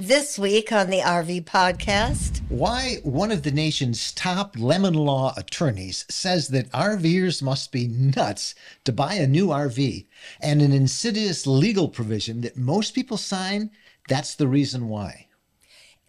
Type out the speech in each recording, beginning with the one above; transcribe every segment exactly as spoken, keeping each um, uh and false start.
This week on the R V podcast, why one of the nation's top lemon law attorneys says that RVers must be nuts to buy a new R V, and an insidious legal provision that most people sign, that's the reason why.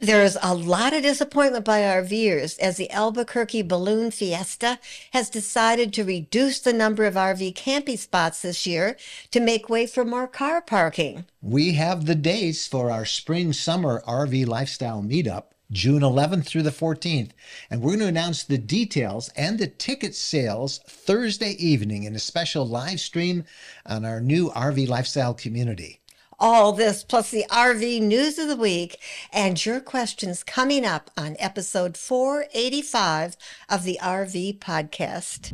There's a lot of disappointment by RVers as the Albuquerque Balloon Fiesta has decided to reduce the number of R V camping spots this year to make way for more car parking. We have the dates for our spring-summer R V lifestyle meetup, June eleventh through the fourteenth, and we're going to announce the details and the ticket sales Thursday evening in a special live stream on our new R V lifestyle community. All this plus the R V news of the week and your questions coming up on episode four eighty-five of the R V podcast.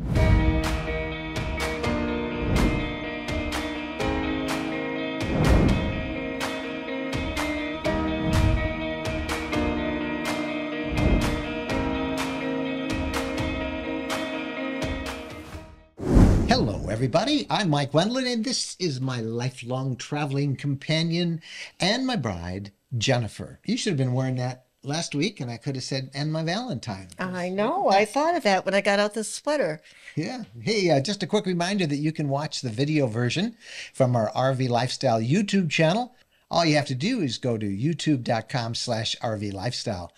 Hello, everybody. I'm Mike Wendland, and this is my lifelong traveling companion and my bride, Jennifer. You should have been wearing that last week, and I could have said, and my Valentine. I know. I thought of that when I got out this sweater. Yeah. Hey, uh, just a quick reminder that you can watch the video version from our R V Lifestyle YouTube channel. All you have to do is go to youtube.com slash RV Lifestyle.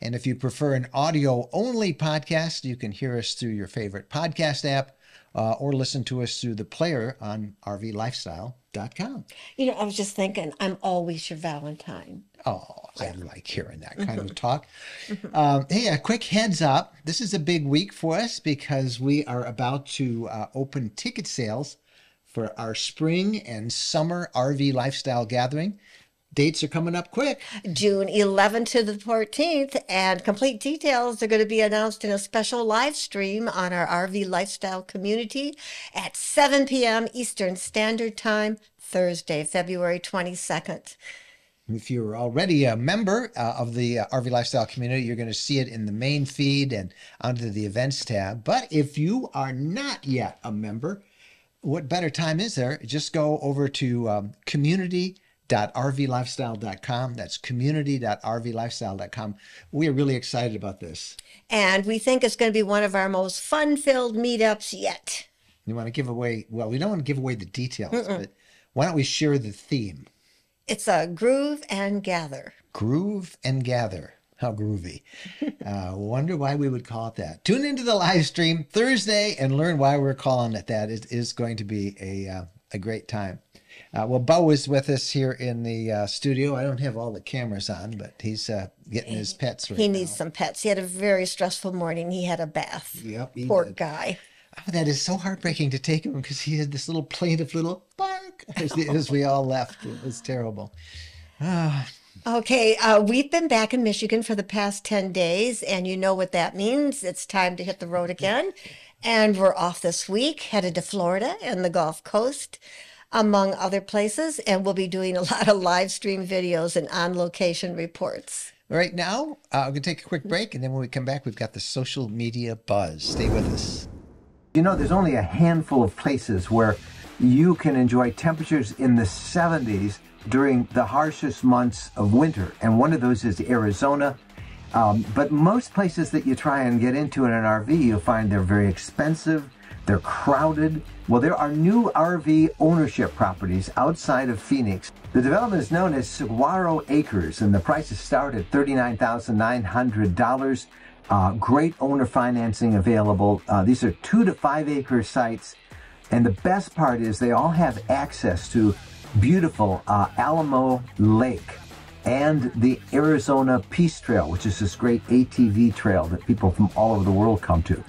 And if you prefer an audio-only podcast, you can hear us through your favorite podcast app, Uh, or listen to us through the player on R V lifestyle dot com. You know, I was just thinking, I'm always your Valentine. Oh, yeah. I like hearing that kind mm-hmm. of talk. Mm-hmm. um, hey, a quick heads up. This is a big week for us because we are about to uh, open ticket sales for our spring and summer R V lifestyle gathering. Dates are coming up quick. June eleventh to the fourteenth, and complete details are going to be announced in a special live stream on our R V Lifestyle Community at seven p m Eastern Standard Time, Thursday, February twenty-second. If you're already a member uh, of the uh, R V Lifestyle Community, you're going to see it in the main feed and under the events tab. But if you are not yet a member, what better time is there? Just go over to um, community. .R V lifestyle dot com. That's community dot R V lifestyle dot com. We are really excited about this. And we think it's going to be one of our most fun-filled meetups yet. You want to give away, well, we don't want to give away the details, Mm-mm. but why don't we share the theme? It's a groove and gather. Groove and gather. How groovy. uh, wonder why we would call it that. Tune into the live stream Thursday and learn why we're calling it that. It is going to be a, uh, a great time. Uh, well, Bo is with us here in the uh, studio. I don't have all the cameras on, but he's uh, getting his pets right now. He needs some pets. He had a very stressful morning. He had a bath. Yep. Poor guy. Oh, that is so heartbreaking to take him because he had this little plaintive little bark as, as we all left. It was terrible. Ah. Okay, uh, we've been back in Michigan for the past ten days, and you know what that means. It's time to hit the road again. And we're off this week, headed to Florida and the Gulf Coast, among other places, and we'll be doing a lot of live stream videos and on-location reports. Right now, uh, I'm going to take a quick break, and then when we come back, we've got the social media buzz. Stay with us. You know, there's only a handful of places where you can enjoy temperatures in the seventies during the harshest months of winter, and one of those is Arizona. Um, but most places that you try and get into in an R V, you'll find they're very expensive, they're crowded. Well, there are new R V ownership properties outside of Phoenix. The development is known as Saguaro Acres, and the prices start at thirty-nine thousand nine hundred dollars. Uh, great owner financing available. Uh, these are two to five acre sites. And the best part is they all have access to beautiful uh, Alamo Lake and the Arizona Peace Trail, which is this great A T V trail that people from all over the world come to.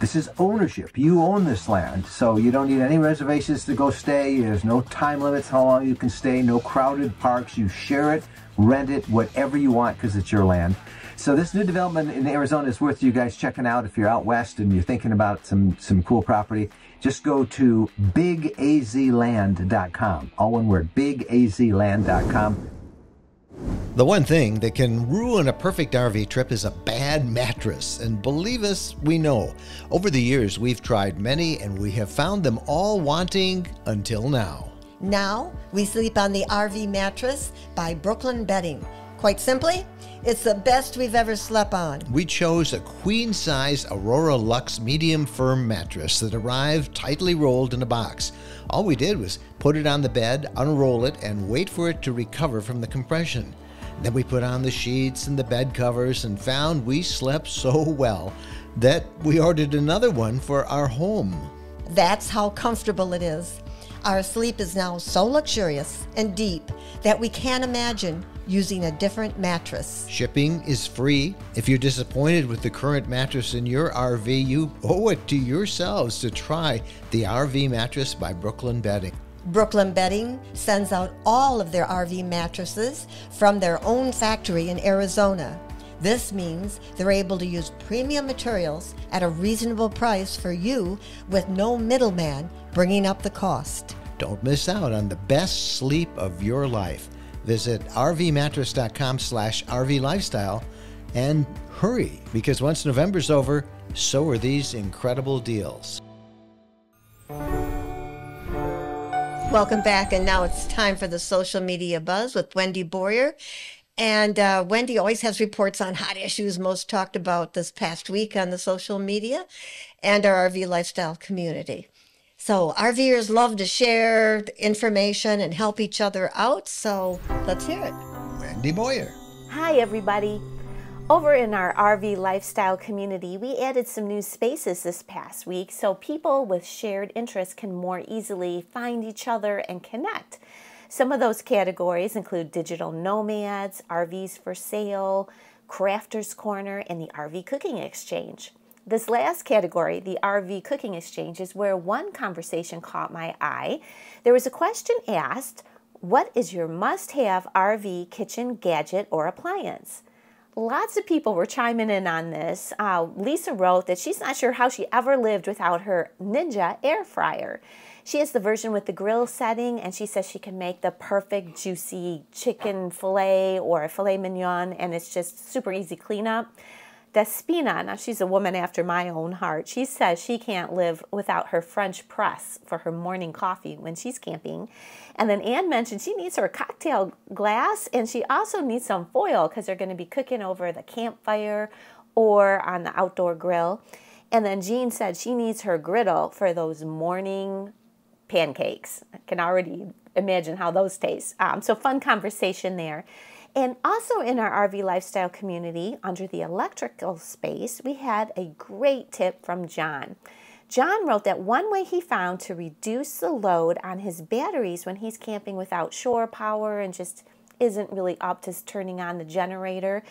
This is ownership. You own this land, so you don't need any reservations to go stay. There's no time limits how long you can stay, no crowded parks. You share it, rent it, whatever you want, because it's your land. So this new development in Arizona is worth you guys checking out if you're out west and you're thinking about some, some cool property. Just go to big A Z land dot com. All one word, big A Z land dot com. The one thing that can ruin a perfect R V trip is a bad mattress, and believe us, we know. Over the years, we've tried many, and we have found them all wanting until now. Now, we sleep on the R V mattress by Brooklyn Bedding. Quite simply, it's the best we've ever slept on. We chose a queen-size Aurora Luxe medium firm mattress that arrived tightly rolled in a box. All we did was put it on the bed, unroll it, and wait for it to recover from the compression. Then we put on the sheets and the bed covers and found we slept so well that we ordered another one for our home. That's how comfortable it is. Our sleep is now so luxurious and deep that we can't imagine using a different mattress. Shipping is free. If you're disappointed with the current mattress in your R V, you owe it to yourselves to try the R V mattress by Brooklyn Bedding. Brooklyn Bedding sends out all of their R V mattresses from their own factory in Arizona. This means they're able to use premium materials at a reasonable price for you with no middleman bringing up the cost. Don't miss out on the best sleep of your life. Visit r v mattress dot com slash r v lifestyle and hurry, because once November's over, so are these incredible deals. Welcome back, and now it's time for the Social Media Buzz with Wendy Boyer. And uh, Wendy always has reports on hot issues most talked about this past week on the social media and our R V lifestyle community. So RVers love to share information and help each other out. So let's hear it. Wendy Boyer. Hi, everybody. Over in our R V lifestyle community, we added some new spaces this past week so people with shared interests can more easily find each other and connect. Some of those categories include digital nomads, R Vs for sale, Crafters Corner, and the R V Cooking Exchange. This last category, the R V Cooking Exchange, is where one conversation caught my eye. There was a question asked, what is your must-have R V kitchen gadget or appliance? Lots of people were chiming in on this. Uh, Lisa wrote that she's not sure how she ever lived without her Ninja air fryer. She has the version with the grill setting, and she says she can make the perfect juicy chicken filet or filet mignon, and it's just super easy cleanup. Despina, now she's a woman after my own heart, she says she can't live without her French press for her morning coffee when she's camping. And then Ann mentioned she needs her cocktail glass, and she also needs some foil because they're going to be cooking over the campfire or on the outdoor grill. And then Jean said she needs her griddle for those morning pancakes. I can already imagine how those taste. Um, so fun conversation there. And also in our R V lifestyle community, under the electrical space, we had a great tip from John. John wrote that one way he found to reduce the load on his batteries when he's camping without shore power and just isn't really up to turning on the generator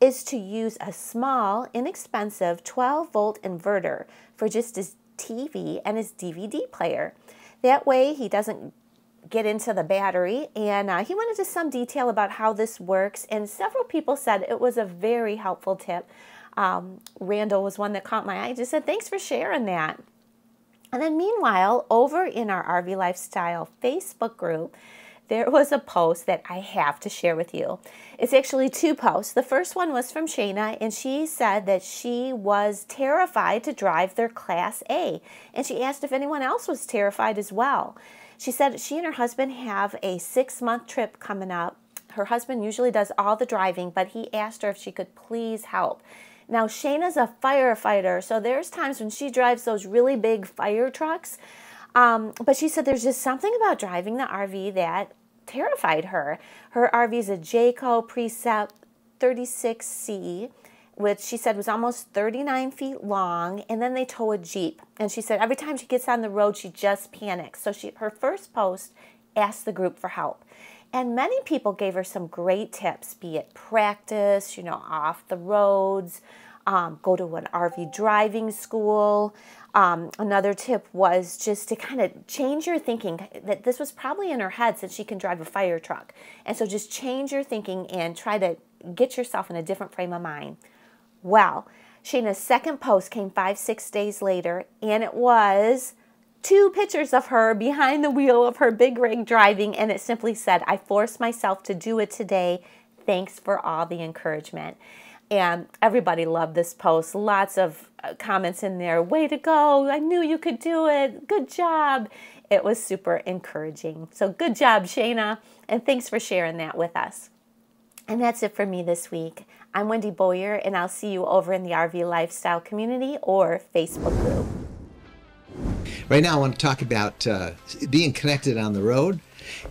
is to use a small, inexpensive twelve volt inverter for just his T V and his D V D player. That way he doesn't get into the battery, and uh, he went into some detail about how this works, and several people said it was a very helpful tip. Um, Randall was one that caught my eye, just said, thanks for sharing that. And then meanwhile, over in our R V Lifestyle Facebook group, there was a post that I have to share with you. It's actually two posts. The first one was from Shayna, and she said that she was terrified to drive their Class A, and she asked if anyone else was terrified as well. She said she and her husband have a six-month trip coming up. Her husband usually does all the driving, but he asked her if she could please help. Now, Shayna's a firefighter, so there's times when she drives those really big fire trucks, um, but she said there's just something about driving the R V that terrified her. Her R V is a Jayco Precept thirty-six C, which she said was almost thirty-nine feet long, and then they tow a Jeep. And she said every time she gets on the road, she just panics. So she, her first post asked the group for help. And many people gave her some great tips, be it practice, you know, off the roads, um, go to an R V driving school. Um, another tip was just to kind of change your thinking, that this was probably in her head since she can drive a fire truck. And so just change your thinking and try to get yourself in a different frame of mind. Well, Shayna's second post came five, six days later, and it was two pictures of her behind the wheel of her big rig driving, and it simply said, I forced myself to do it today. Thanks for all the encouragement. And everybody loved this post. Lots of comments in there. Way to go. I knew you could do it. Good job. It was super encouraging. So good job, Shayna. And thanks for sharing that with us. And that's it for me this week. I'm Wendy Boyer, and I'll see you over in the R V Lifestyle Community or Facebook group. Right now I want to talk about uh, being connected on the road,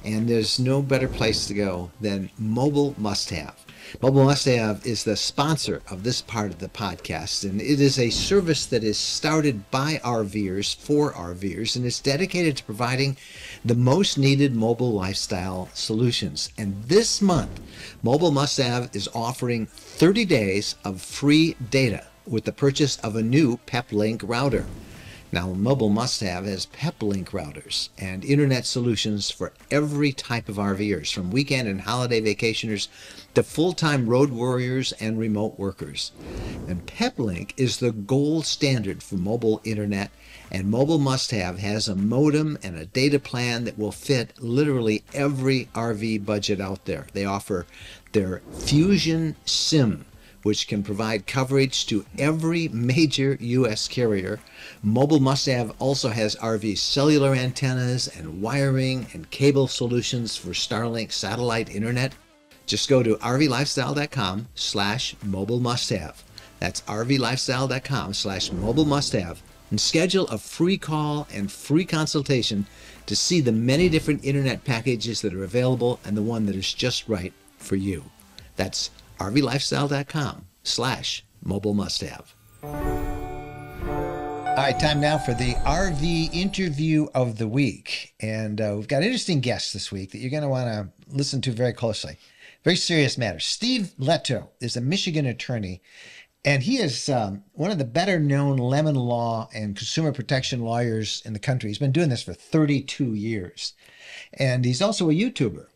and there's no better place to go than Mobile Must Have. Mobile Must Have is the sponsor of this part of the podcast, and it is a service that is started by RVers for RVers, and it's dedicated to providing the most needed mobile lifestyle solutions. And this month, Mobile Must Have is offering thirty days of free data with the purchase of a new PepLink router. Now, Mobile Must Have has PepLink routers and internet solutions for every type of RVers, from weekend and holiday vacationers to full-time road warriors and remote workers. And PepLink is the gold standard for mobile internet, and Mobile Must Have has a modem and a data plan that will fit literally every R V budget out there. They offer their Fusion SIM, which can provide coverage to every major U S carrier. Mobile Must Have also has R V cellular antennas and wiring and cable solutions for Starlink satellite internet. Just go to R V lifestyle dot com slash mobile must have. That's R V lifestyle dot com slash mobile must have and schedule a free call and free consultation to see the many different internet packages that are available and the one that is just right for you. That's R V lifestyle dot com slash mobile must have. All right, time now for the R V interview of the week. And uh, we've got interesting guests this week that you're going to want to listen to very closely. Very serious matter. Steve Lehto is a Michigan attorney, and he is um, one of the better known lemon law and consumer protection lawyers in the country. He's been doing this for thirty-two years. And he's also a YouTuber.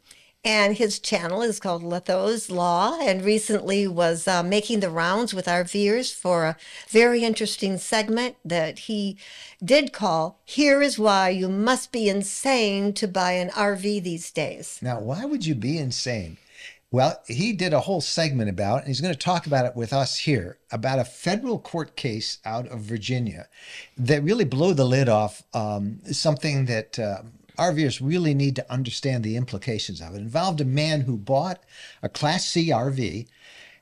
And his channel is called Lehto's Law, and recently was uh, making the rounds with RVers for a very interesting segment that he did call, Here is Why You Must Be Insane to Buy an R V These Days. Now, why would you be insane? Well, he did a whole segment about it, and he's going to talk about it with us here, about a federal court case out of Virginia that really blew the lid off um, something that... Uh, RVers really need to understand the implications of it. It involved a man who bought a Class C R V,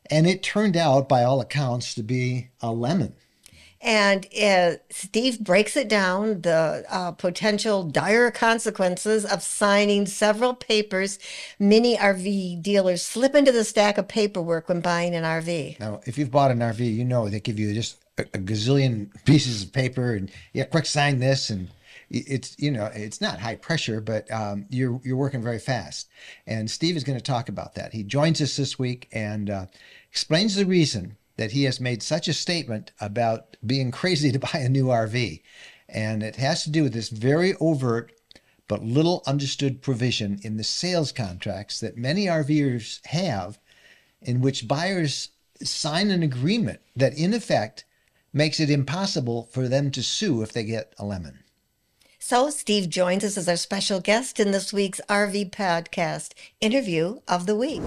and it turned out, by all accounts, to be a lemon. And uh, Steve breaks it down, the uh, potential dire consequences of signing several papers. Many R V dealers slip into the stack of paperwork when buying an R V. Now, if you've bought an R V, you know they give you just a, a gazillion pieces of paper, and yeah, quick sign this, and it's, you know, it's not high pressure, but um, you're, you're working very fast. And Steve is going to talk about that. He joins us this week and uh, explains the reason that he has made such a statement about being crazy to buy a new R V. And it has to do with this very overt but little understood provision in the sales contracts that many RVers have, in which buyers sign an agreement that in effect makes it impossible for them to sue if they get a lemon. So Steve joins us as our special guest in this week's R V podcast interview of the week.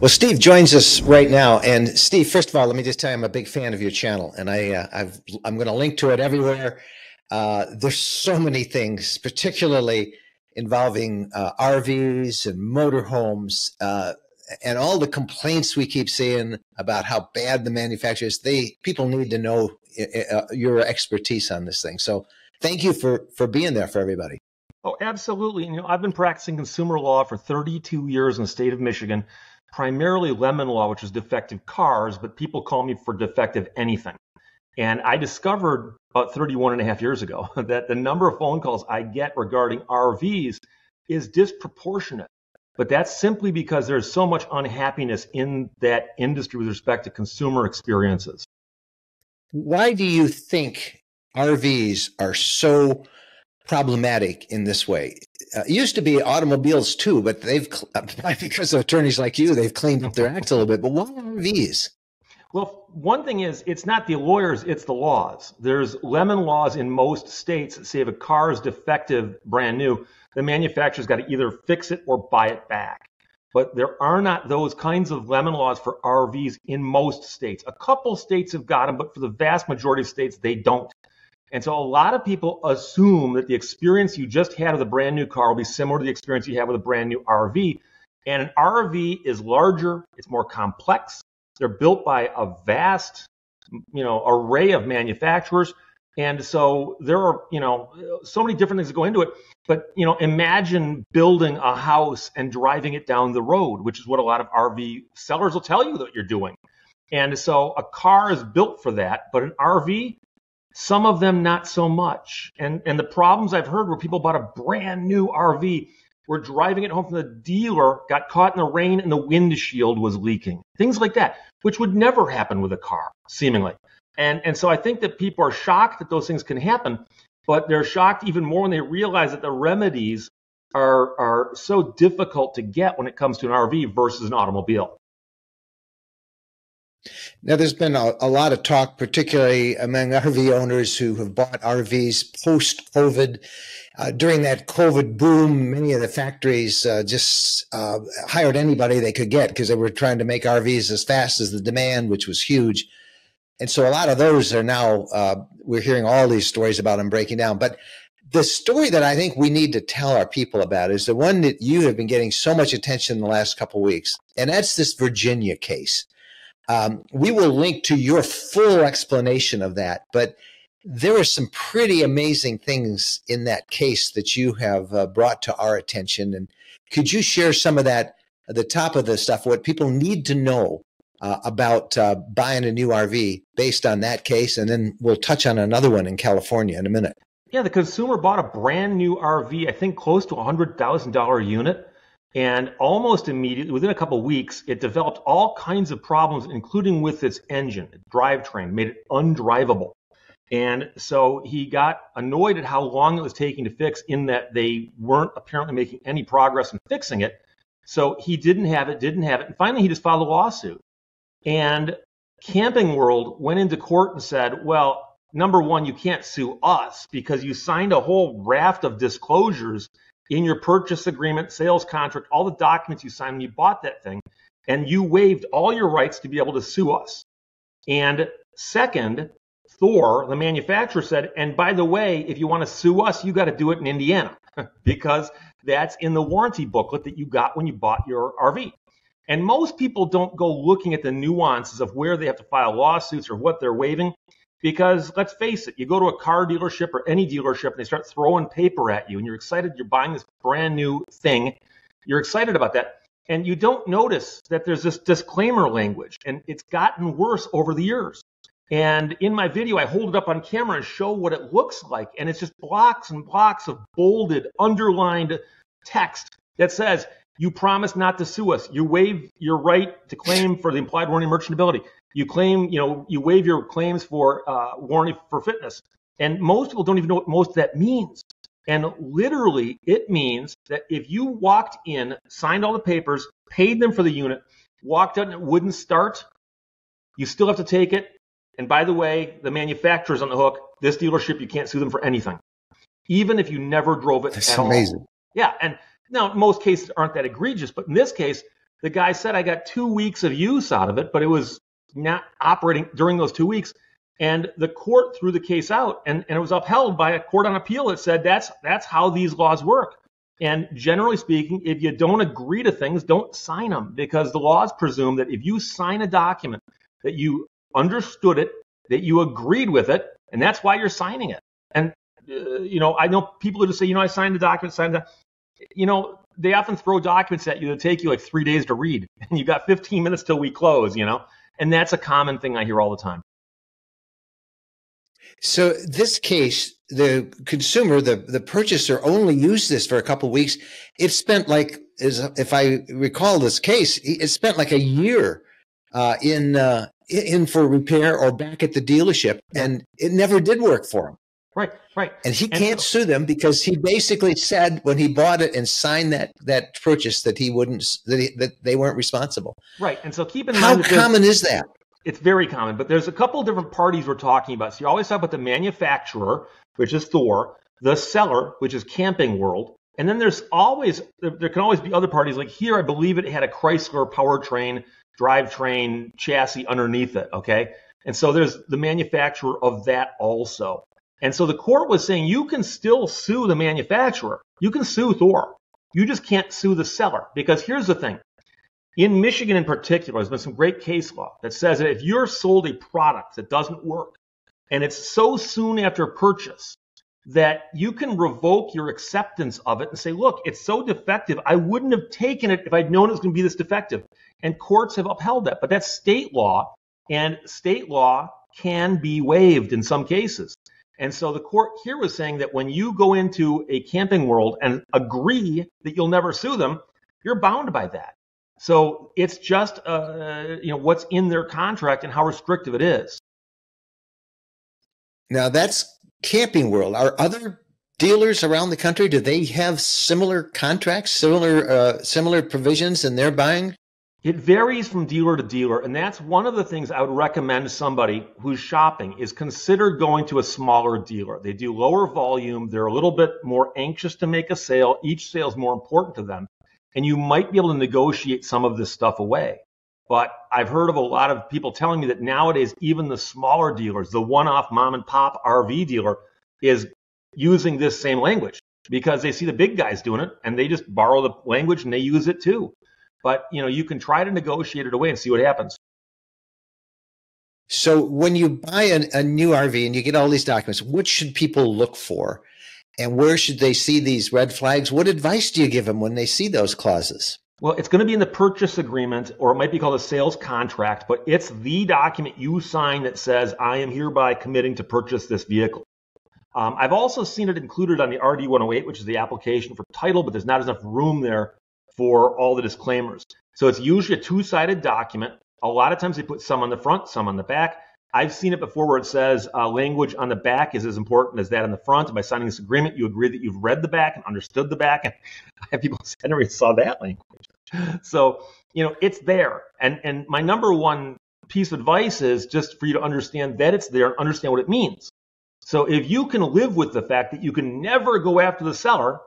Well, Steve joins us right now. And Steve, first of all, let me just tell you, I'm a big fan of your channel, and I, uh, I've, I'm going to link to it everywhere. Uh, there's so many things, particularly involving uh, R Vs and motorhomes, uh, and all the complaints we keep seeing about how bad the manufacturers, they, people need to know uh, your expertise on this thing. So thank you for, for being there for everybody. Oh, absolutely. You know, I've been practicing consumer law for thirty-two years in the state of Michigan, primarily lemon law, which is defective cars, but people call me for defective anything. And I discovered about thirty-one and a half years ago that the number of phone calls I get regarding R Vs is disproportionate. But that's simply because there's so much unhappiness in that industry with respect to consumer experiences. Why do you think R Vs are so problematic in this way? Uh, it used to be automobiles too, but they've, because of attorneys like you, they've cleaned up their acts a little bit. But why R Vs? Well, one thing is, it's not the lawyers, it's the laws. There's lemon laws in most states that say if a car is defective, brand new, the manufacturer's got to either fix it or buy it back. But there are not those kinds of lemon laws for R Vs in most states. A couple states have got them, but for the vast majority of states, they don't. And so a lot of people assume that the experience you just had with a brand new car will be similar to the experience you have with a brand new R V. And an R V is larger, it's more complex. They're built by a vast, you know, array of manufacturers. And so there are, you know, so many different things that go into it. But, you know, imagine building a house and driving it down the road, which is what a lot of R V sellers will tell you that you're doing. And so a car is built for that, but an R V, some of them not so much. And and the problems I've heard were people bought a brand new R V, were driving it home from the dealer, got caught in the rain, and the windshield was leaking. Things like that, which would never happen with a car, seemingly. And and so I think that people are shocked that those things can happen, but they're shocked even more when they realize that the remedies are are so difficult to get when it comes to an R V versus an automobile. Now, there's been a, a lot of talk, particularly among R V owners who have bought R Vs post-COVID. Uh, during that COVID boom, many of the factories uh, just uh, hired anybody they could get because they were trying to make R Vs as fast as the demand, which was huge. And so a lot of those are now, uh, we're hearing all these stories about them breaking down. But the story that I think we need to tell our people about is the one that you have been getting so much attention in the last couple of weeks, and that's this Virginia case. Um, we will link to your full explanation of that, but there are some pretty amazing things in that case that you have uh, brought to our attention. And could you share some of that, the top of the stuff, what people need to know Uh, about uh, buying a new R V based on that case, and then we'll touch on another one in California in a minute. Yeah, the consumer bought a brand new R V, I think close to a one hundred thousand dollar a unit, and almost immediately, within a couple of weeks, it developed all kinds of problems, including with its engine, its drivetrain, made it undrivable. And so he got annoyed at how long it was taking to fix, in that they weren't apparently making any progress in fixing it. So he didn't have it, didn't have it, and finally he just filed a lawsuit. And Camping World went into court and said, well, number one, you can't sue us because you signed a whole raft of disclosures in your purchase agreement, sales contract, all the documents you signed when you bought that thing, and you waived all your rights to be able to sue us. And second, Thor, the manufacturer, said, and by the way, if you want to sue us, you got to do it in Indiana because that's in the warranty booklet that you got when you bought your R V. And most people don't go looking at the nuances of where they have to file lawsuits or what they're waiving, because let's face it, you go to a car dealership or any dealership and they start throwing paper at you and you're excited you're buying this brand new thing. You're excited about that. And you don't notice that there's this disclaimer language, and it's gotten worse over the years. And in my video, I hold it up on camera and show what it looks like. And it's just blocks and blocks of bolded, underlined text that says, you promise not to sue us. You waive your right to claim for the implied warranty merchantability. You claim, you know, you waive your claims for uh, warranty for fitness. And most people don't even know what most of that means. And literally, it means that if you walked in, signed all the papers, paid them for the unit, walked out and it wouldn't start, you still have to take it. And by the way, the manufacturer's on the hook. This dealership, you can't sue them for anything, even if you never drove it. That's at amazing. All. Yeah, and. Now, most cases aren't that egregious, but in this case, the guy said, I got two weeks of use out of it, but it was not operating during those two weeks. And the court threw the case out, and, and it was upheld by a court on appeal that said that's that's how these laws work. And generally speaking, if you don't agree to things, don't sign them, because the laws presume that if you sign a document, that you understood it, that you agreed with it, and that's why you're signing it. And, uh, you know, I know people who just say, you know, I signed the document, signed the document. You know, they often throw documents at you that take you like three days to read, and you got fifteen minutes till we close, you know, and that's a common thing I hear all the time. So this case, the consumer, the, the purchaser only used this for a couple of weeks. It spent like, if I recall this case, it spent like a year uh, in, uh, in for repair or back at the dealership, and it never did work for him. Right, right. And he can't and, sue them because he basically said when he bought it and signed that that purchase that he wouldn't that, he, that they weren't responsible. Right. And so keep in mind, how common is that? It's very common, but there's a couple of different parties we're talking about. So you always talk about the manufacturer, which is Thor, the seller, which is Camping World, and then there's always there, there can always be other parties. Like here, I believe it had a Chrysler powertrain, drivetrain, chassis underneath it, okay? And so there's the manufacturer of that also. And so the court was saying you can still sue the manufacturer. You can sue Thor. You just can't sue the seller, because here's the thing. In Michigan in particular, there's been some great case law that says that if you're sold a product that doesn't work, and it's so soon after purchase that you can revoke your acceptance of it and say, look, it's so defective, I wouldn't have taken it if I'd known it was going to be this defective. And courts have upheld that. But that's state law, and state law can be waived in some cases. And so the court here was saying that when you go into a Camping World and agree that you'll never sue them, you're bound by that. So it's just uh, you know, what's in their contract and how restrictive it is. Now, that's Camping World. Are other dealers around the country, do they have similar contracts, similar uh, similar provisions in their buying? It varies from dealer to dealer, and that's one of the things I would recommend to somebody who's shopping is consider going to a smaller dealer. They do lower volume. They're a little bit more anxious to make a sale. Each sale is more important to them, and you might be able to negotiate some of this stuff away. But I've heard of a lot of people telling me that nowadays, even the smaller dealers, the one-off mom-and-pop R V dealer, is using this same language because they see the big guys doing it, and they just borrow the language, and they use it too. But, you know, you can try to negotiate it away and see what happens. So when you buy an, a new R V and you get all these documents, what should people look for? And where should they see these red flags? What advice do you give them when they see those clauses? Well, it's going to be in the purchase agreement, or it might be called a sales contract, but it's the document you sign that says, I am hereby committing to purchase this vehicle. Um, I've also seen it included on the R D one oh eight, which is the application for title, but there's not enough room there for all the disclaimers. So it's usually a two-sided document. A lot of times they put some on the front, some on the back. I've seen it before where it says uh, language on the back is as important as that on the front. And by signing this agreement, you agree that you've read the back and understood the back. And I have people say, I never saw that language. So, you know, it's there. And, and my number one piece of advice is just for you to understand that it's there and understand what it means. So if you can live with the fact that you can never go after the seller,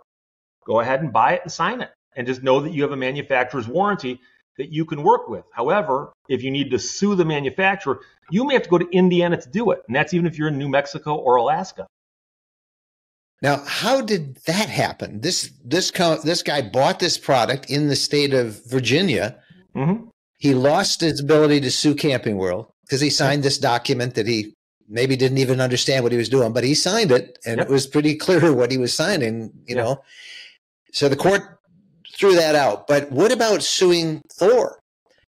go ahead and buy it and sign it. And just know that you have a manufacturer's warranty that you can work with. However, if you need to sue the manufacturer, you may have to go to Indiana to do it. And that's even if you're in New Mexico or Alaska. Now, how did that happen? This this this guy bought this product in the state of Virginia. Mm-hmm. He lost his ability to sue Camping World because he signed this document that he maybe didn't even understand what he was doing, but he signed it, and yep. It was pretty clear what he was signing, you yep. know. So the court threw that out. But what about suing Thor?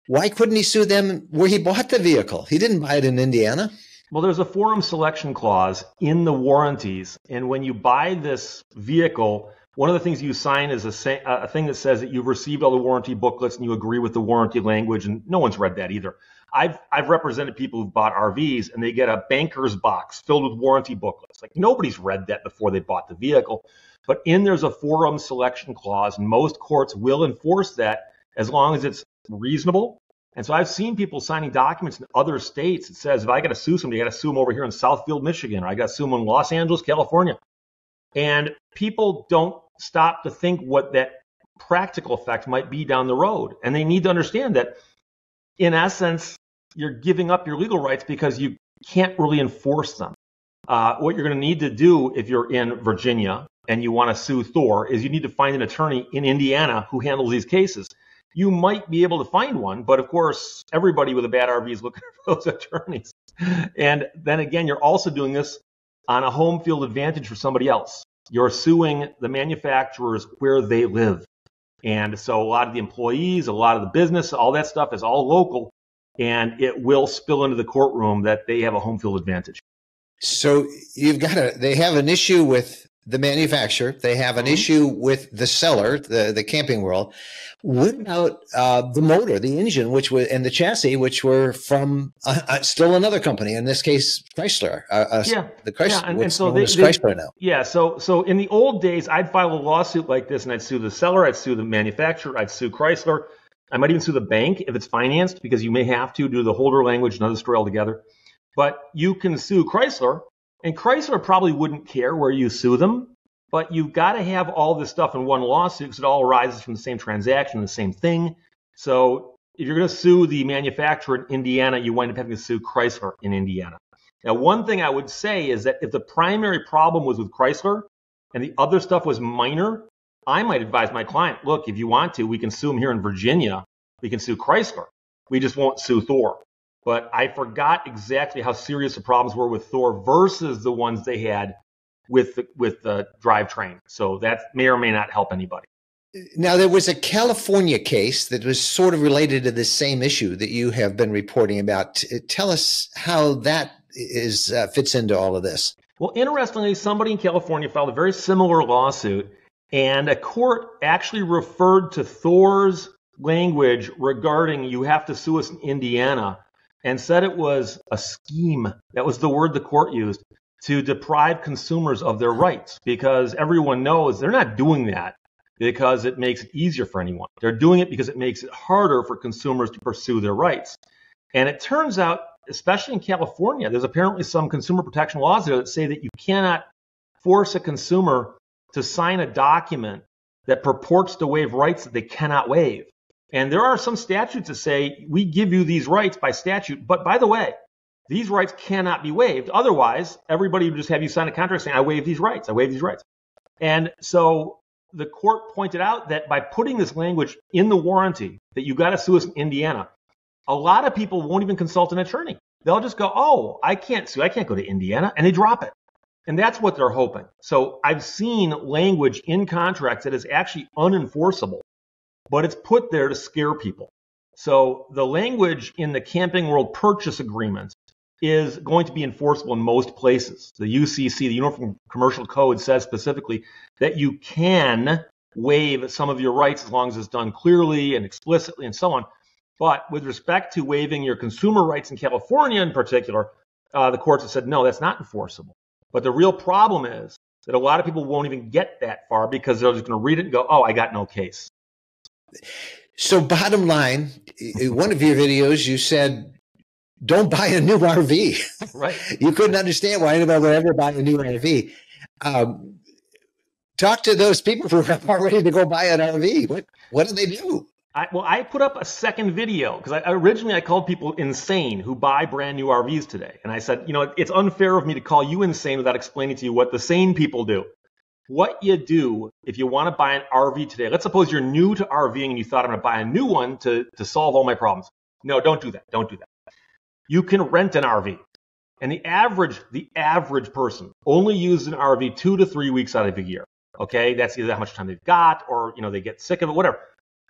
Why couldn't he sue them where he bought the vehicle? He didn't buy it in Indiana. Well, there's a forum selection clause in the warranties. And when you buy this vehicle, one of the things you sign is a, a thing that says that you've received all the warranty booklets and you agree with the warranty language. And no one's read that either. I've, I've represented people who've bought R Vs and they get a banker's box filled with warranty booklets. Like nobody's read that before they bought the vehicle. But in there's a forum selection clause, and most courts will enforce that as long as it's reasonable. And so I've seen people signing documents in other states that says, if I got to sue somebody, I got to sue them over here in Southfield, Michigan, or I got to sue them in Los Angeles, California. And people don't stop to think what that practical effect might be down the road. And they need to understand that, in essence, you're giving up your legal rights because you can't really enforce them. Uh, what you're going to need to do if you're in Virginia and you want to sue Thor is you need to find an attorney in Indiana who handles these cases. You might be able to find one, but of course, everybody with a bad R V is looking for those attorneys. And then again, you're also doing this on a home field advantage for somebody else. You're suing the manufacturers where they live. And so a lot of the employees, a lot of the business, all that stuff is all local, and it will spill into the courtroom that they have a home field advantage. So you've got a, they have an issue with the manufacturer. They have an issue with the seller, the, the Camping World. What about uh, the motor, the engine, which was, and the chassis, which were from uh, uh, still another company? In this case, Chrysler. Uh, uh, yeah, the Chrysler. Yeah, and, and so they, they, Chrysler now. Yeah, so so in the old days, I'd file a lawsuit like this, and I'd sue the seller, I'd sue the manufacturer, I'd sue Chrysler. I might even sue the bank if it's financed, because you may have to do the holder language, another story altogether. But you can sue Chrysler. And Chrysler probably wouldn't care where you sue them, but you've got to have all this stuff in one lawsuit because it all arises from the same transaction, the same thing. So if you're going to sue the manufacturer in Indiana, you wind up having to sue Chrysler in Indiana. Now, one thing I would say is that if the primary problem was with Chrysler and the other stuff was minor, I might advise my client, look, if you want to, we can sue them here in Virginia. We can sue Chrysler. We just won't sue Thor. But I forgot exactly how serious the problems were with Thor versus the ones they had with the, with the drivetrain. So that may or may not help anybody. Now, there was a California case that was sort of related to the same issue that you have been reporting about. Tell us how that is uh, fits into all of this. Well, interestingly, somebody in California filed a very similar lawsuit, and a court actually referred to Thor's language regarding you have to sue us in Indiana and said it was a scheme. That was the word the court used to deprive consumers of their rights, because everyone knows they're not doing that because it makes it easier for anyone. They're doing it because it makes it harder for consumers to pursue their rights. And it turns out, especially in California, there's apparently some consumer protection laws there that say that you cannot force a consumer to sign a document that purports to waive rights that they cannot waive. And there are some statutes that say, we give you these rights by statute, but by the way, these rights cannot be waived. Otherwise, everybody would just have you sign a contract saying, I waive these rights, I waive these rights. And so the court pointed out that by putting this language in the warranty, that you got to sue us in Indiana, a lot of people won't even consult an attorney. They'll just go, oh, I can't sue, I can't go to Indiana, and they drop it. And that's what they're hoping. So I've seen language in contracts that is actually unenforceable, but it's put there to scare people. So the language in the Camping World purchase agreement is going to be enforceable in most places. The U C C, the Uniform Commercial Code, says specifically that you can waive some of your rights as long as it's done clearly and explicitly and so on. But with respect to waiving your consumer rights in California in particular, uh, the courts have said, no, that's not enforceable. But the real problem is that a lot of people won't even get that far because they're just going to read it and go, oh, I got no case. So bottom line, in one of your videos, you said, don't buy a new R V. Right. You couldn't understand why anybody would ever buy a new R V. Um, talk to those people who are ready to go buy an R V. What, what do they do? I, well, I put up a second video because I, originally I called people insane who buy brand new R Vs today. And I said, you know, it's unfair of me to call you insane without explaining to you what the sane people do. What you do if you want to buy an R V today, let's suppose you're new to RVing and you thought I'm going to buy a new one to, to solve all my problems. No, don't do that. Don't do that. You can rent an R V. And the average, the average person only uses an R V two to three weeks out of a year. Okay, that's either how much time they've got or, you know, they get sick of it, whatever.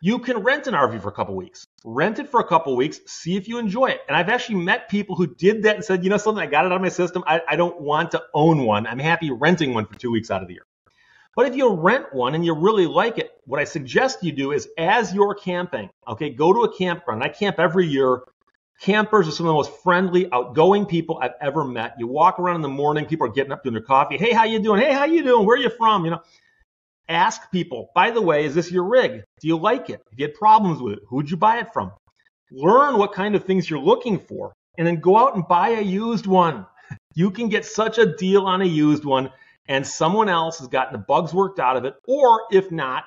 You can rent an R V for a couple weeks. Rent it for a couple weeks, see if you enjoy it. And I've actually met people who did that and said, you know something, I got it out of my system. I, I don't want to own one. I'm happy renting one for two weeks out of the year. But if you rent one and you really like it, what I suggest you do is as you're camping, okay, go to a campground. I camp every year. Campers are some of the most friendly, outgoing people I've ever met. You walk around in the morning, people are getting up doing their coffee. Hey, how you doing? Hey, how you doing? Where are you from? You know, ask people, by the way, is this your rig? Do you like it? If you had problems with it, who'd you buy it from? Learn what kind of things you're looking for and then go out and buy a used one. You can get such a deal on a used one and someone else has gotten the bugs worked out of it. Or if not,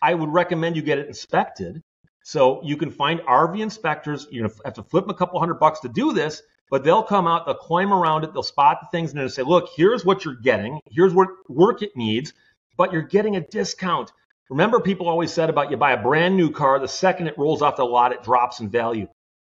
I would recommend you get it inspected. So you can find R V inspectors. You have to flip them a couple hundred bucks to do this, but they'll come out, they'll climb around it, they'll spot the things and they'll say, look, here's what you're getting. Here's what work it needs, but you're getting a discount. Remember, people always said about you buy a brand new car, the second it rolls off the lot, it drops in value.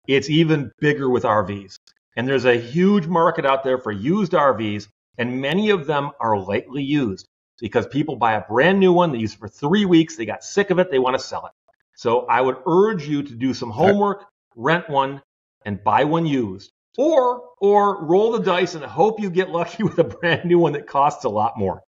It's even bigger with R Vs. And there's a huge market out there for used R Vs, and many of them are lightly used because people buy a brand new one, they use it for three weeks, they got sick of it, they want to sell it. So I would urge you to do some homework, rent one, and buy one used. Or, or roll the dice and hope you get lucky with a brand new one that costs a lot more.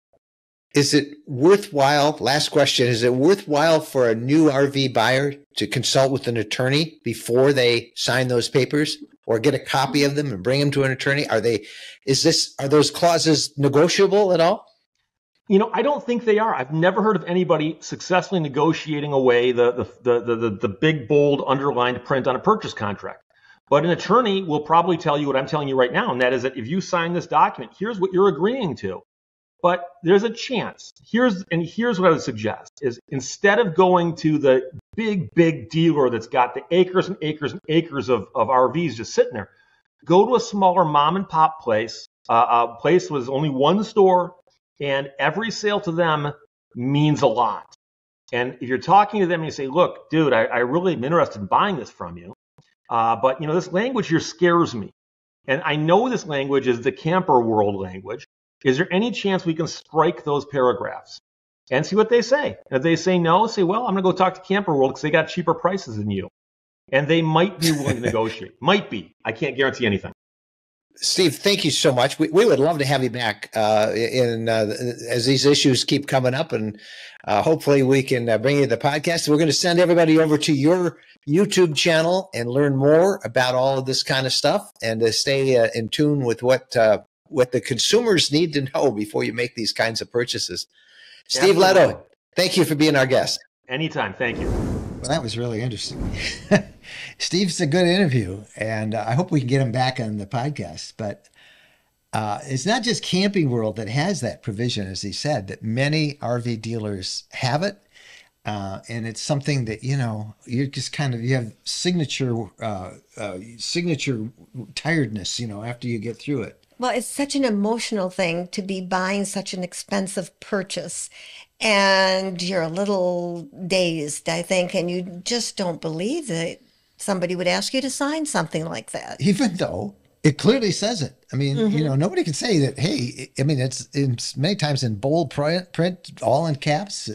Is it worthwhile, last question, is it worthwhile for a new R V buyer to consult with an attorney before they sign those papers or get a copy of them and bring them to an attorney? Are they, is this, are those clauses negotiable at all? You know, I don't think they are. I've never heard of anybody successfully negotiating away the the, the, the the big, bold, underlined print on a purchase contract. But an attorney will probably tell you what I'm telling you right now, and that is that if you sign this document, here's what you're agreeing to. But there's a chance. Here's and here's what I would suggest is instead of going to the big, big dealer that's got the acres and acres and acres of, of R Vs just sitting there, go to a smaller mom and pop place, uh, a place with only one store. And every sale to them means a lot. And if you're talking to them and you say, look, dude, I, I really am interested in buying this from you, uh, but, you know, this language here scares me. And I know this language is the camper world language. Is there any chance we can strike those paragraphs and see what they say? And if they say no, say, well, I'm going to go talk to Camper World because they got cheaper prices than you. And they might be willing to negotiate. Might be. I can't guarantee anything. Steve, thank you so much. We, we would love to have you back uh, in uh, as these issues keep coming up, and uh, hopefully we can uh, bring you the podcast. We're going to send everybody over to your YouTube channel and learn more about all of this kind of stuff, and to stay uh, in tune with what uh, what the consumers need to know before you make these kinds of purchases. Steve Lehto, thank you for being our guest. Anytime. Thank you. Well, that was really interesting. Steve's a good interview, and uh, I hope we can get him back on the podcast. But uh, it's not just Camping World that has that provision, as he said, that many R V dealers have it. Uh, and it's something that, you know, you're just kind of, you have signature, uh, uh, signature tiredness, you know, after you get through it. Well, it's such an emotional thing to be buying such an expensive purchase, and you're a little dazed, I think, and you just don't believe that somebody would ask you to sign something like that. Even though it clearly says it. I mean, mm-hmm. you know, nobody can say that, hey, I mean, it's, it's many times in bold print, print all in caps,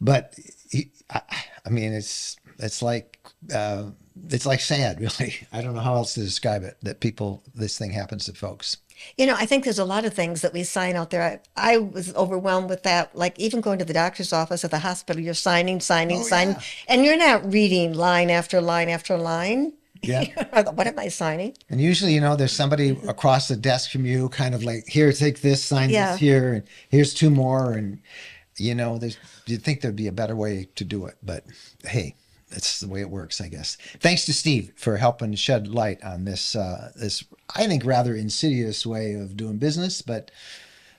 but he, I, I mean, it's, it's like, uh, it's like sad, really. I don't know how else to describe it, that people, this thing happens to folks. You know, I think there's a lot of things that we sign out there. I, I was overwhelmed with that. Like even going to the doctor's office or the hospital, you're signing, signing, oh, signing. Yeah. And you're not reading line after line after line. Yeah. What am I signing? And usually, you know, there's somebody across the desk from you kind of like, here, take this, sign yeah. this here, and here's two more. And, you know, there's, you'd think there'd be a better way to do it. But hey. That's the way it works, I guess. Thanks to Steve for helping shed light on this, uh, this I think, rather insidious way of doing business, but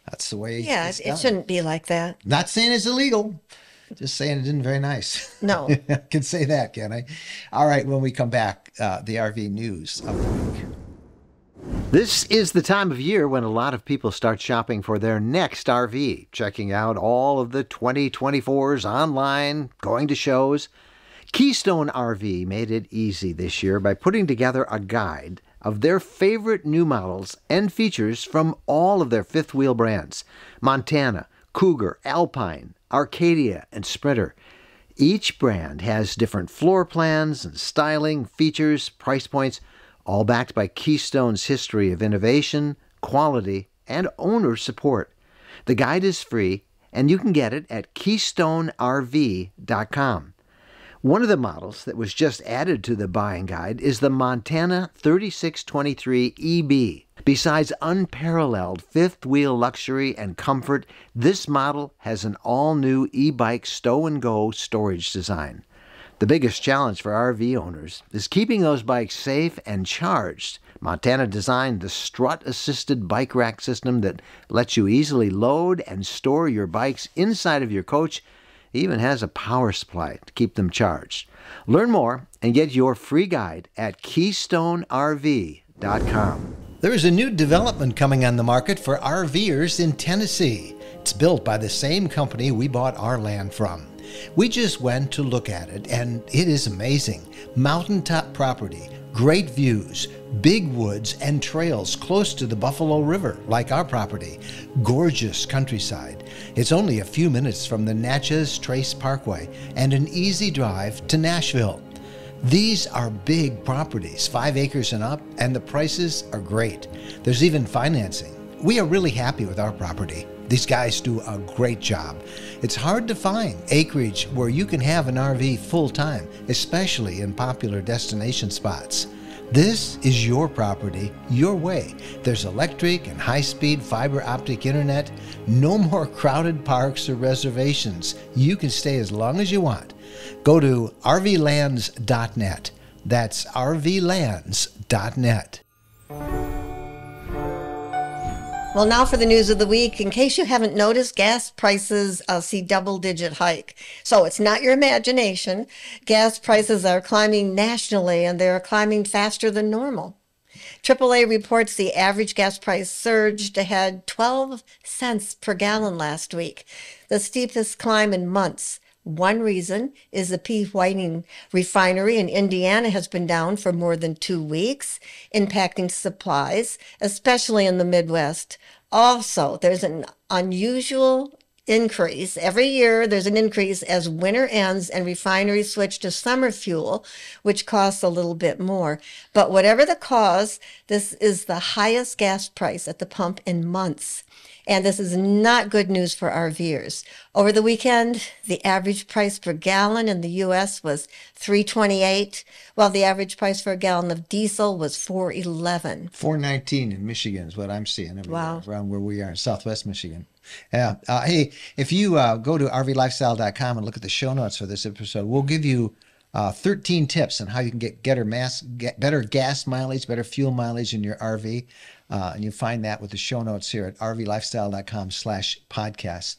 that's the way yeah, it's Yeah, it shouldn't be like that. Not saying it's illegal. Just saying it isn't very nice. No. I can say that, can I? All right, when we come back, uh, the R V news of the week. This is the time of year when a lot of people start shopping for their next R V, checking out all of the twenty twenty-fours online, going to shows. Keystone R V made it easy this year by putting together a guide of their favorite new models and features from all of their fifth wheel brands, Montana, Cougar, Alpine, Arcadia, and Sprinter. Each brand has different floor plans and styling, features, price points, all backed by Keystone's history of innovation, quality, and owner support. The guide is free, and you can get it at keystone R V dot com. One of the models that was just added to the buying guide is the Montana thirty-six twenty-three E B. Besides unparalleled fifth wheel luxury and comfort, this model has an all-new e-bike stow-and-go storage design. The biggest challenge for R V owners is keeping those bikes safe and charged. Montana designed the strut-assisted bike rack system that lets you easily load and store your bikes inside of your coach. It even has a power supply to keep them charged. Learn more and get your free guide at keystone R V dot com. There is a new development coming on the market for RVers in Tennessee. It's built by the same company we bought our land from. We just went to look at it, and it is amazing. Mountaintop property, great views, big woods and trails close to the Buffalo River, like our property. Gorgeous countryside. It's only a few minutes from the Natchez Trace Parkway and an easy drive to Nashville. These are big properties, five acres and up, and the prices are great. There's even financing. We are really happy with our property. These guys do a great job. It's hard to find acreage where you can have an R V full-time, especially in popular destination spots. This is your property, your way. There's electric and high-speed fiber optic internet. No more crowded parks or reservations. You can stay as long as you want. Go to R V lands dot net. That's R V lands dot net. Well, now for the news of the week. In case you haven't noticed, gas prices uh, see double-digit hike. So it's not your imagination. Gas prices are climbing nationally, and they're climbing faster than normal. triple A reports the average gas price surged ahead twelve cents per gallon last week, the steepest climb in months. One reason is the pea whitening refinery in Indiana has been down for more than two weeks, impacting supplies, especially in the Midwest. Also, there's an unusual increase. Every year there's an increase as winter ends and refineries switch to summer fuel, which costs a little bit more. But whatever the cause, this is the highest gas price at the pump in months. And this is not good news for RVers. Over the weekend, the average price per gallon in the U S was three twenty-eight, while the average price for a gallon of diesel was four eleven. four nineteen in Michigan is what I'm seeing everywhere. Wow. Around where we are in Southwest Michigan. Yeah. Uh, hey, if you uh, go to R V lifestyle dot com and look at the show notes for this episode, we'll give you uh, thirteen tips on how you can get better, mass, get better gas mileage, better fuel mileage in your R V. Uh, and you find that with the show notes here at R V lifestyle dot com slash podcast.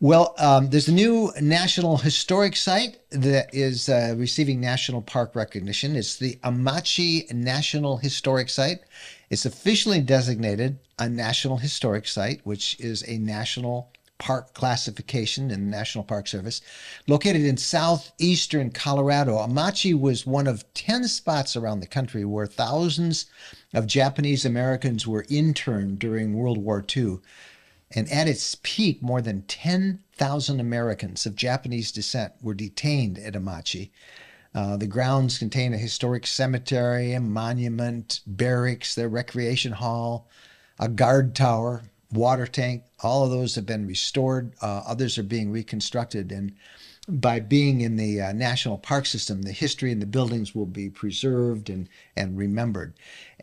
Well, um, there's a new National Historic Site that is uh, receiving National Park recognition. It's the Amache National Historic Site. It's officially designated a National Historic Site, which is a National Park classification in the National Park Service. Located in southeastern Colorado, Amache was one of ten spots around the country where thousands of Japanese Americans were interned during World War Two. And at its peak, more than ten thousand Americans of Japanese descent were detained at Amache. Uh, the grounds contain a historic cemetery, a monument, barracks, their recreation hall, a guard tower, water tank. All of those have been restored. Uh, others are being reconstructed. And by being in the uh, national park system, the history and the buildings will be preserved and, and remembered.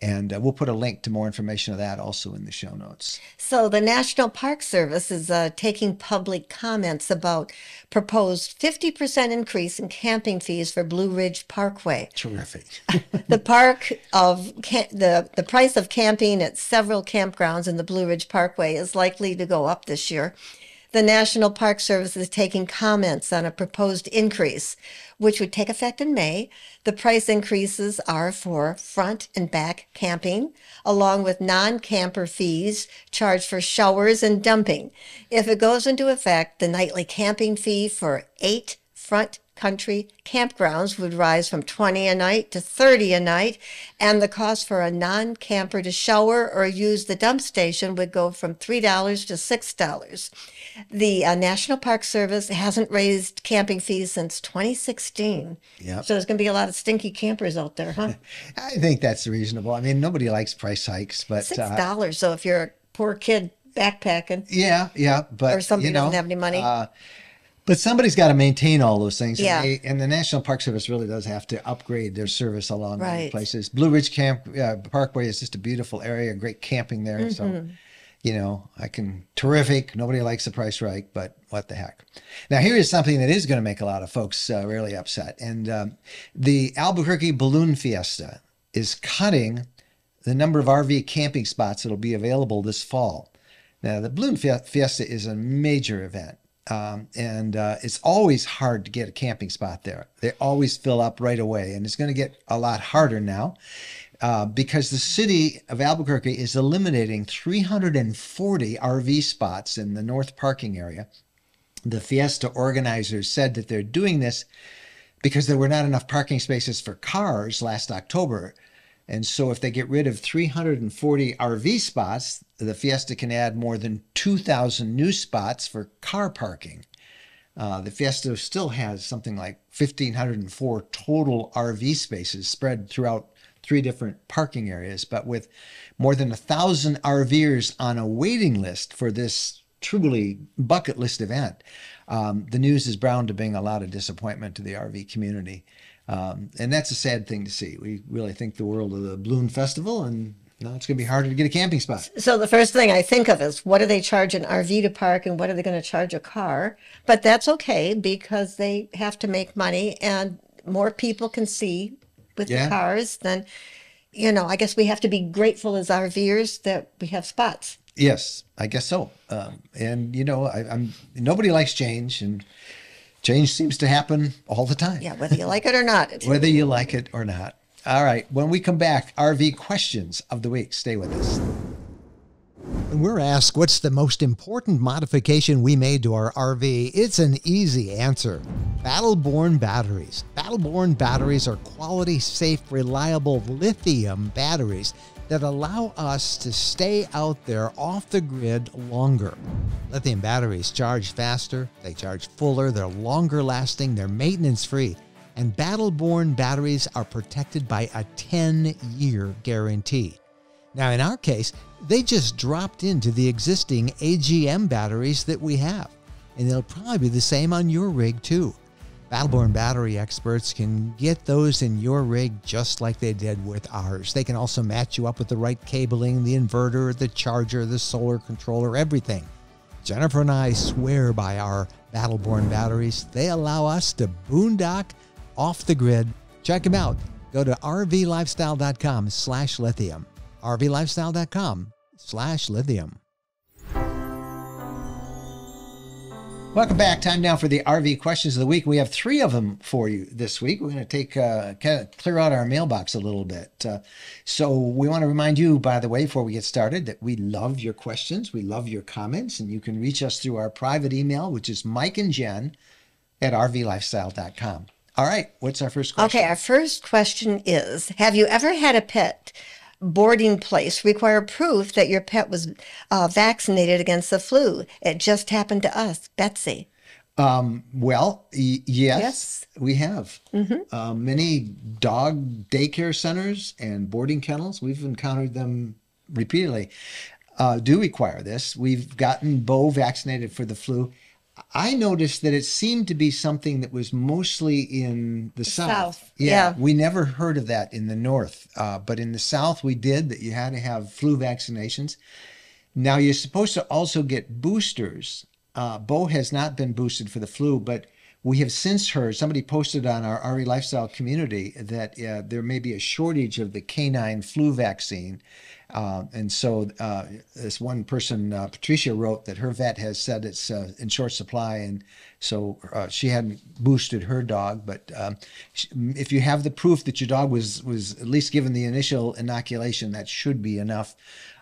And uh, we'll put a link to more information of that also in the show notes. So the National Park Service is uh, taking public comments about proposed fifty percent increase in camping fees for Blue Ridge Parkway. Terrific. the park of the the price of camping at several campgrounds in the Blue Ridge Parkway is likely to go up this year. The National Park Service is taking comments on a proposed increase, which would take effect in May. The price increases are for front and back camping, along with non-camper fees charged for showers and dumping. If it goes into effect, the nightly camping fee for eight front country campgrounds would rise from twenty dollars a night to thirty dollars a night, and the cost for a non-camper to shower or use the dump station would go from three dollars to six dollars. The uh, National Park Service hasn't raised camping fees since twenty sixteen. Yep. So there's going to be a lot of stinky campers out there, huh? I think that's reasonable. I mean, nobody likes price hikes, but six dollars. Uh, so if you're a poor kid backpacking. Yeah, yeah. But, or somebody you know, doesn't have any money. Uh, But somebody's got to maintain all those things. Yeah. And, they, and the National Park Service really does have to upgrade their service along right. many places. Blue Ridge Camp uh, Parkway is just a beautiful area, great camping there. Mm-hmm. So, you know, I can, terrific. Nobody likes the price hike, but what the heck. Now, here is something that is going to make a lot of folks uh, really upset. And um, the Albuquerque Balloon Fiesta is cutting the number of R V camping spots that will be available this fall. Now, the Balloon Fiesta is a major event. Um, and uh, it's always hard to get a camping spot there. They always fill up right away, and it's going to get a lot harder now uh, because the city of Albuquerque is eliminating three hundred forty R V spots in the north parking area. The Fiesta organizers said that they're doing this because there were not enough parking spaces for cars last October. And so if they get rid of three hundred forty R V spots, the Fiesta can add more than two thousand new spots for car parking. Uh, the Fiesta still has something like one thousand five hundred four total R V spaces spread throughout three different parking areas. But with more than one thousand RVers on a waiting list for this truly bucket list event, um, the news is bound to bring a lot of disappointment to the R V community. Um, and that's a sad thing to see. We really think the world of the Balloon Festival, and now it's going to be harder to get a camping spot. So the first thing I think of is, what do they charge an R V to park, and what are they going to charge a car? But that's okay, because they have to make money, and more people can see with yeah. the cars. Then, you know, I guess we have to be grateful as RVers that we have spots. Yes, I guess so. Um, and, you know, I, I'm nobody likes change, and change seems to happen all the time. Yeah, whether you like it or not. Whether you like it or not. All right, when we come back, R V questions of the week. Stay with us. When we're asked what's the most important modification we made to our R V, it's an easy answer. Battle Born batteries. Battle Born batteries are quality, safe, reliable lithium batteries that allow us to stay out there off the grid longer. Lithium batteries charge faster, they charge fuller, they're longer lasting, they're maintenance free, and Battle Born batteries are protected by a ten year guarantee. Now in our case, they just dropped into the existing A G M batteries that we have, and they'll probably be the same on your rig too. Battleborn battery experts can get those in your rig just like they did with ours. They can also match you up with the right cabling, the inverter, the charger, the solar controller, everything. Jennifer and I swear by our Battleborn batteries. They allow us to boondock off the grid. Check them out. Go to rvlifestyle.com slash lithium. rvlifestyle.com slash lithium. Welcome back. Time now for the R V questions of the week. We have three of them for you this week. We're going to take uh, kind of clear out our mailbox a little bit. Uh, so we want to remind you, by the way, before we get started, that we love your questions. We love your comments, and you can reach us through our private email, which is Mike and Jen at R V lifestyle dot com. All right. What's our first question? Okay. Our first question is, have you ever had a pet boarding place require proof that your pet was uh, vaccinated against the flu? It just happened to us, Betsy. Um, well, y yes, yes, we have. Mm-hmm. uh, many dog daycare centers and boarding kennels, we've encountered them repeatedly, uh, do require this. We've gotten Beau vaccinated for the flu. I noticed that it seemed to be something that was mostly in the, the South. South. Yeah, yeah. We never heard of that in the North, uh, but in the South we did, that you had to have flu vaccinations. Now you're supposed to also get boosters. Uh, Beau has not been boosted for the flu, but we have since heard, somebody posted on our R V Lifestyle community, that uh, there may be a shortage of the canine flu vaccine. Uh, and so uh, this one person, uh, Patricia, wrote that her vet has said it's uh, in short supply. And so uh, she hadn't boosted her dog. But um, if you have the proof that your dog was, was at least given the initial inoculation, that should be enough.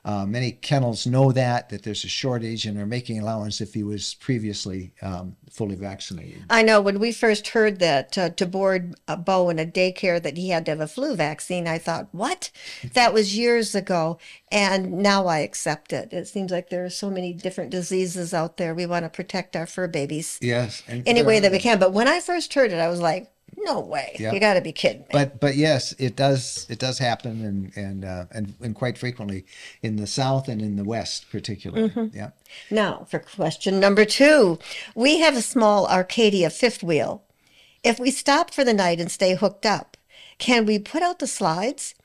Uh, many kennels know that, that there's a shortage, and are making allowance if he was previously um, fully vaccinated. I know when we first heard that uh, to board a Beau in a daycare that he had to have a flu vaccine, I thought, what? That was years ago. And now I accept it. It seems like there are so many different diseases out there. We want to protect our fur babies. Yes. Any way that we can. But when I first heard it, I was like, no way. Yep. You got to be kidding me. But but yes, it does it does happen, and and uh, and, and quite frequently in the South and in the West particularly. Mm-hmm. Yeah. Now for question number two, we have a small Arcadia fifth wheel. If we stop for the night and stay hooked up, can we put out the slides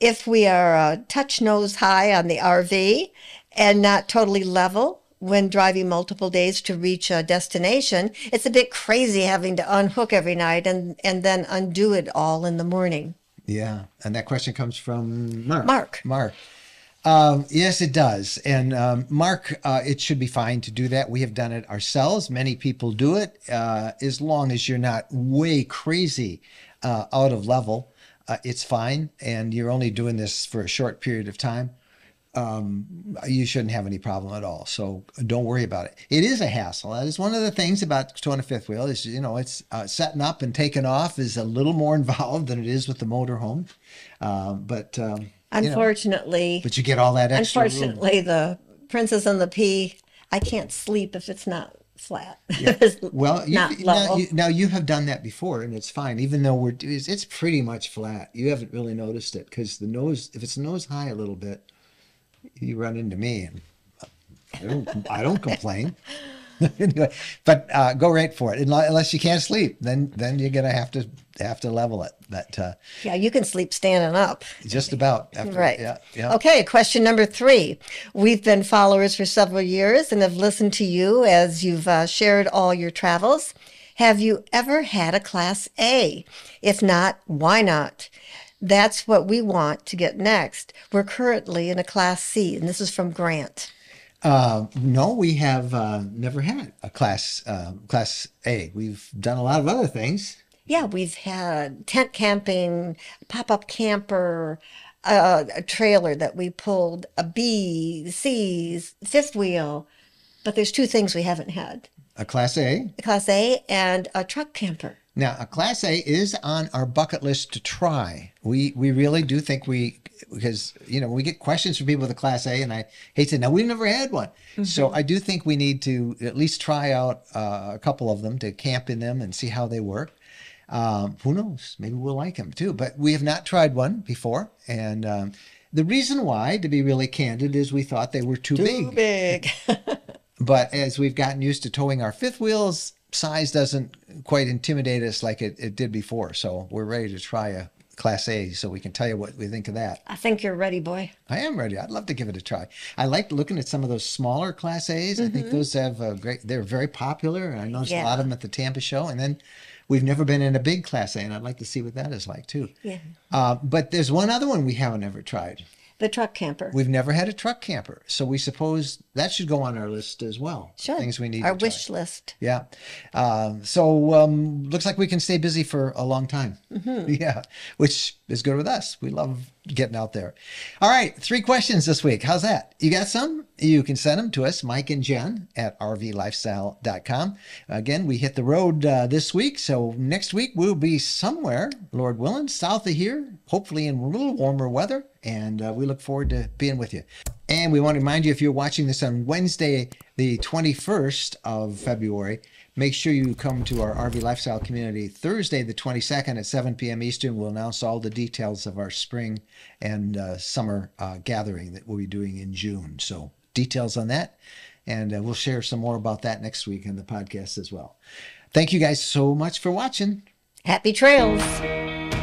if we are uh, touch nose high on the R V and not totally level? When driving multiple days to reach a destination, it's a bit crazy having to unhook every night and, and then undo it all in the morning. Yeah. And that question comes from Mark. Mark. Mark. Um, yes, it does. And um, Mark, uh, it should be fine to do that. We have done it ourselves. Many people do it, uh, as long as you're not way crazy uh, out of level. Uh, it's fine. And you're only doing this for a short period of time. Um, you shouldn't have any problem at all. So don't worry about it. It is a hassle. That is one of the things about towing a fifth wheel is, you know, it's uh, setting up and taking off is a little more involved than it is with the motorhome. Um, but um, unfortunately, you know, but you get all that extra. Unfortunately, room. The Princess and the Pea, I can't sleep if it's not flat. Yeah. Well, you, not now, you, now you have done that before, and it's fine. Even though we're it's, it's pretty much flat, you haven't really noticed it because the nose, if it's nose high a little bit. You run into me, and I don't, I don't complain. But uh, go right for it. Unless you can't sleep, then then you're gonna have to have to level it. But uh, yeah, you can sleep standing up. Just about. After, right. Yeah, yeah. Okay. Question number three. We've been followers for several years and have listened to you as you've uh, shared all your travels. Have you ever had a Class A? If not, why not? That's what we want to get next. We're currently in a Class C, and this is from Grant. Uh, no, we have uh, never had a class uh, class A. We've done a lot of other things. Yeah, we've had tent camping, pop-up camper, a, a trailer that we pulled, a B, C's, fifth wheel. But there's two things we haven't had. A Class A. A Class A and a truck camper. Now, a Class A is on our bucket list to try. We we really do think we, because, you know, we get questions from people with a Class A, and I hate to know, we've never had one. Mm-hmm. So I do think we need to at least try out uh, a couple of them, to camp in them and see how they work. Um, who knows? Maybe we'll like them too. But we have not tried one before. And um, the reason why, to be really candid, is we thought they were too, too big. Too big. But as we've gotten used to towing our fifth wheels, size doesn't quite intimidate us like it, it did before. So we're ready to try a Class A, so we can tell you what we think of that. I think you're ready, boy. I am ready. I'd love to give it a try. I like looking at some of those smaller Class A's. Mm-hmm. I think those have a great, they're very popular. And I noticed yeah. a lot of them at the Tampa show. And then we've never been in a big Class A, and I'd like to see what that is like too. Yeah. Uh, but there's one other one we haven't ever tried. The truck camper. We've never had a truck camper. So we suppose that should go on our list as well. Sure. Things we need our to wish try. list. Yeah. Um, so um, looks like we can stay busy for a long time. Mm-hmm. Yeah. Which is good with us. We love getting out there. All right. Three questions this week. How's that? You got some? You can send them to us, Mike and Jen at R V lifestyle dot com. Again, we hit the road uh, this week. So next week we'll be somewhere, Lord willing, south of here, hopefully in a little warmer weather. And uh, we look forward to being with you. And we want to remind you, if you're watching this on Wednesday, the twenty-first of February, make sure you come to our R V Lifestyle Community Thursday, the twenty-second at seven p m Eastern. We'll announce all the details of our spring and uh, summer uh, gathering that we'll be doing in June. So details on that. And uh, we'll share some more about that next week in the podcast as well. Thank you guys so much for watching. Happy trails.